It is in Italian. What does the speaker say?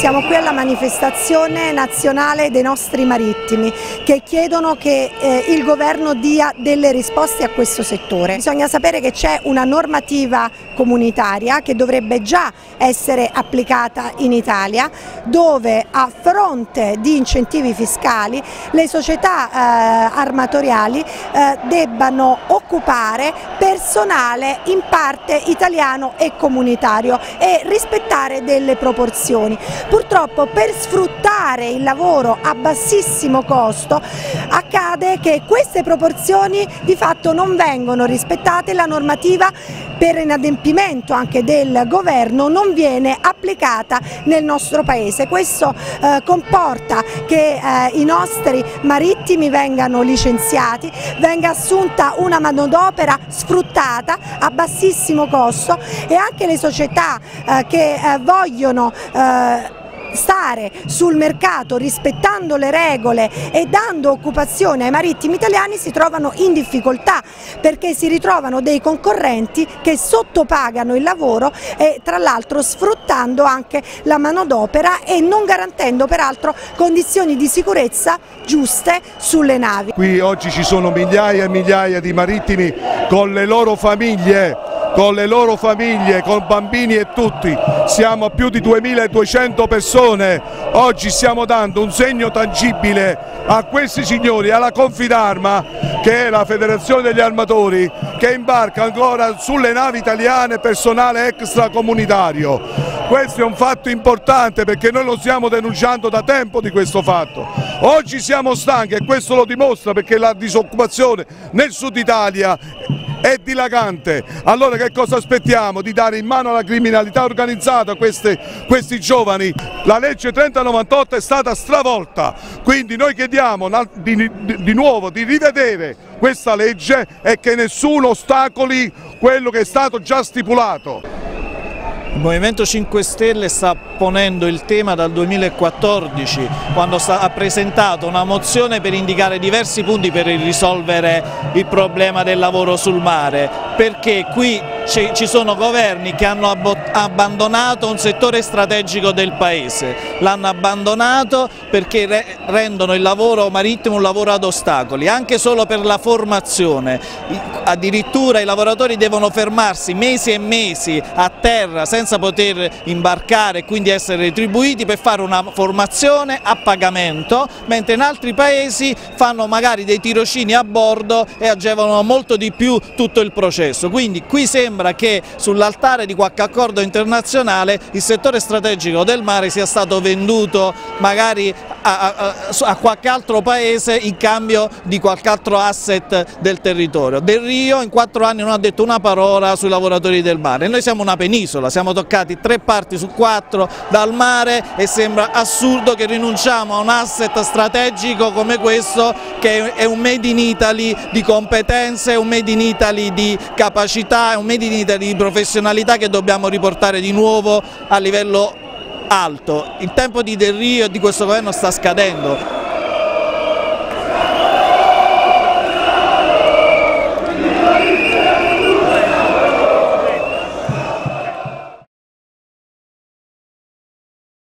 siamo qui alla manifestazione nazionale dei nostri marittimi che chiedono che il governo dia delle risposte a questo settore. Bisogna sapere che c'è una normativa comunitaria che dovrebbe già essere applicata in Italia, dove a fronte di incentivi fiscali le società armatoriali debbano occupare personale in parte italiano e comunitario e rispettare delle proporzioni. Purtroppo per sfruttare il lavoro a bassissimo costo accade che queste proporzioni di fatto non vengono rispettate, la normativa per inadempimento anche del governo non viene applicata nel nostro paese. Questo comporta che i nostri marittimi vengano licenziati, venga assunta una manodopera sfruttata a bassissimo costo e anche le società che vogliono stare sul mercato rispettando le regole e dando occupazione ai marittimi italiani si trovano in difficoltà, perché si ritrovano dei concorrenti che sottopagano il lavoro e tra l'altro sfruttando anche la manodopera e non garantendo peraltro condizioni di sicurezza giuste sulle navi. Qui oggi ci sono migliaia e migliaia di marittimi con le loro famiglie, con bambini e tutti, siamo a più di 2200 persone, oggi stiamo dando un segno tangibile a questi signori, alla Confidarma, che è la federazione degli armatori, che imbarca ancora sulle navi italiane personale extracomunitario. Questo è un fatto importante perché noi lo stiamo denunciando da tempo di questo fatto. Oggi siamo stanchi e questo lo dimostra, perché la disoccupazione nel sud Italia è dilagante. Allora che cosa aspettiamo? Di dare in mano alla criminalità organizzata questi giovani? La legge 3098 è stata stravolta, quindi noi chiediamo di nuovo di rivedere questa legge e che nessuno ostacoli quello che è stato già stipulato. Il Movimento 5 Stelle sta ponendo il tema dal 2014, quando ha presentato una mozione per indicare diversi punti per risolvere il problema del lavoro sul mare, perché qui ci sono governi che hanno abbandonato un settore strategico del paese, l'hanno abbandonato perché rendono il lavoro marittimo un lavoro ad ostacoli, anche solo per la formazione. Addirittura i lavoratori devono fermarsi mesi e mesi a terra senza poter imbarcare e quindi essere retribuiti per fare una formazione a pagamento, mentre in altri paesi fanno magari dei tirocini a bordo e agevolano molto di più tutto il processo. Quindi qui sembra che sull'altare di qualche accordo internazionale il settore strategico del mare sia stato venduto magari a qualche altro paese in cambio di qualche altro asset del territorio. Del Rio in 4 anni non ha detto una parola sui lavoratori del mare. Noi siamo una penisola, siamo toccati 3 parti su 4 dal mare e sembra assurdo che rinunciamo a un asset strategico come questo, che è un made in Italy di competenze, un made in Italy di capacità, un made in Italy di professionalità che dobbiamo riportare di nuovo a livello alto. Il tempo di Del Rio e di questo governo sta scadendo.